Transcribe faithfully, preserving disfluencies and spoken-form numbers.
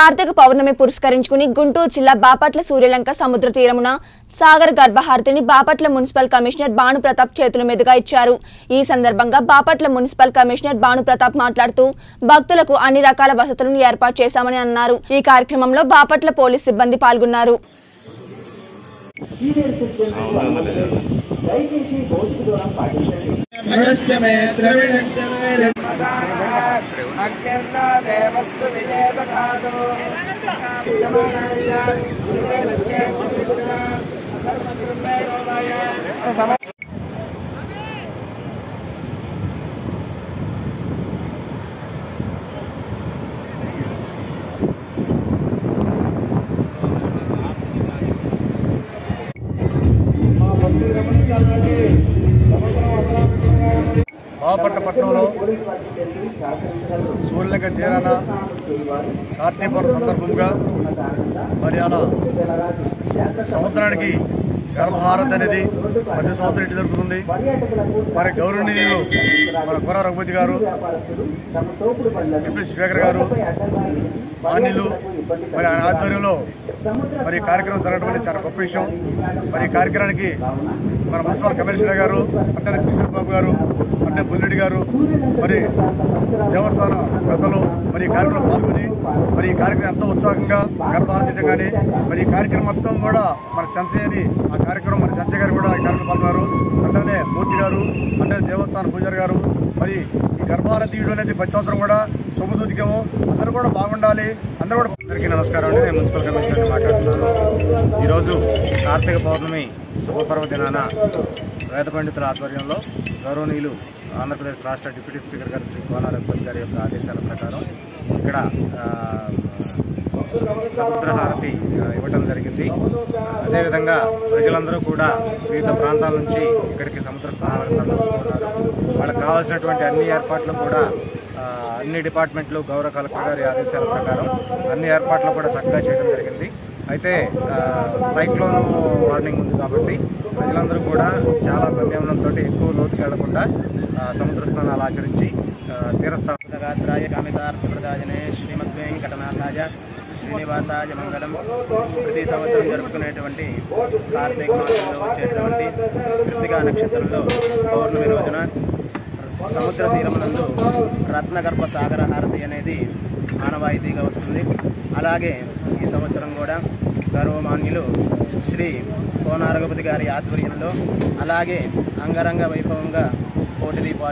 కార్తీక పౌర్ణమి పురస్కరించుకుని గుంటూరు జిల్లా బాపట్ల సూర్యలంక సముద్ర తీరమున సాగర గర్భ హారతిని బాపట్ల మున్సిపల్ కమిషనర్ భాను ప్రకాష్ చేతుల మీదుగా ఇచ్చారు। ఈ సందర్భంగా బాపట్ల మున్సిపల్ కమిషనర్ భాను ప్రకాష్ మాట్లాడుతూ భక్తులకు అన్ని రకాల వసతులను ఏర్పాటు చేశామని అన్నారు। ఈ కార్యక్రమంలో బాపట్ల పోలీస్ సిబ్బంది పాల్గొన్నారు। బాపట్ల పట్టణంలో సూర్యలంక తీరాన కార్తీకపౌర్ణమి సందర్భంగా మరి అలా సముద్రానికి గర్భహారతి అనేది ప్రతి సంవత్సరం ఇటు జరుగుతుంది। మరి గౌరవనీయులు మన కొర రఘుపతి గారు, డిప్యూటీ స్పీకర్ గారు, మాన్యులు మరి ఆయన ఆధ్వర్యంలో మరి కార్యక్రమం జరగడం చాలా గొప్ప విషయం। మరి ఈ కార్యక్రమానికి మన మున్సిపల్ కమిషనర్ గారు, అంటే కిషోర్ బాబు గారు, అంటే బుల్లెడ్డి గారు, మరి దేవస్థాన పెద్దలు మరి ఈ కార్యక్రమంలో పాల్గొని మరి ఈ కార్యక్రమం ఎంతో ఉత్సాహంగా గర్భహారతి కానీ మరి ఈ కార్యక్రమం మొత్తం కూడా మన చంచయ్యని ఆ కార్యక్రమం మరి చంచయ్య గారు కూడా ఈ కార్యక్రమం పాల్గొన్నారు। అంటే మూర్తి గారు, అంటే దేవస్థాన పూజారి గారు మరి ఈ గర్భహారతి అనేది ప్రతి సంవత్సరం కూడా శుభసూచికము। అందరూ కూడా బాగుండాలి, అందరూ కూడా అందరికీ నమస్కారం అండి। నేను మున్సిపల్ కమిషనర్ని మాట్లాడుతున్నాను। ఈరోజు కార్తీక పౌర్ణమి శుభపర్వదినాన వేద పండితుల ఆధ్వర్యంలో గౌరవనీయులు ఆంధ్రప్రదేశ్ రాష్ట్ర డిప్యూటీ స్పీకర్ గారు శ్రీ భాను ప్రకాష్ గారి యొక్క ఆదేశాల ప్రకారం ఇక్కడ సముద్రహారతి ఇవ్వటం జరిగింది। అదేవిధంగా ప్రజలందరూ కూడా వివిధ ప్రాంతాల నుంచి ఇక్కడికి సముద్ర స్నానాలకు తరలిస్తున్నారు। వాళ్ళకి కావాల్సినటువంటి అన్ని ఏర్పాట్లు కూడా అన్ని డిపార్ట్మెంట్లు గౌరవ కలెక్టర్ గారి ఆదేశాల ప్రకారం అన్ని ఏర్పాట్లు కూడా చక్కగా చేయడం జరిగింది। అయితే సైక్లోన్ వార్నింగ్ ఉంది కాబట్టి ప్రజలందరూ కూడా చాలా సంయమనంతో ఎక్కువ లోతుకి వెళ్లకుండా సముద్ర స్నానాలు ఆచరించి తీరస్థాయ కామితార్థప్రదాయనే శ్రీమద్ వెంకటనాథాయ శ్రీనివాసాయ మంగళం। ప్రతి సంవత్సరం జరుపుకునేటువంటి కార్తీక మాసంలో వచ్చేటువంటి కృత్తికా నక్షత్రంలో పౌర్ణమి రోజున సముద్ర తీరమునందు రత్నగర్భ సాగర హారతి అనేది ఆనవాయితీగా వస్తుంది। అలాగే ఈ సంవత్సరం కూడా గౌరవమాన్యులు శ్రీ కోన రఘుపతి గారి ఆధ్వర్యంలో అలాగే అంగరంగ వైభవంగా కోటి దీపాలు